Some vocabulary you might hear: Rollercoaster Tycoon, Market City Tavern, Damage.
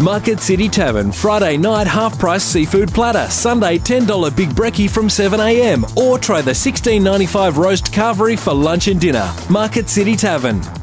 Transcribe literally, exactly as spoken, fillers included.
Market City Tavern, Friday night half-price seafood platter, Sunday ten dollar Big Brekkie from seven a m, or try the sixteen ninety-five roast carvery for lunch and dinner. Market City Tavern.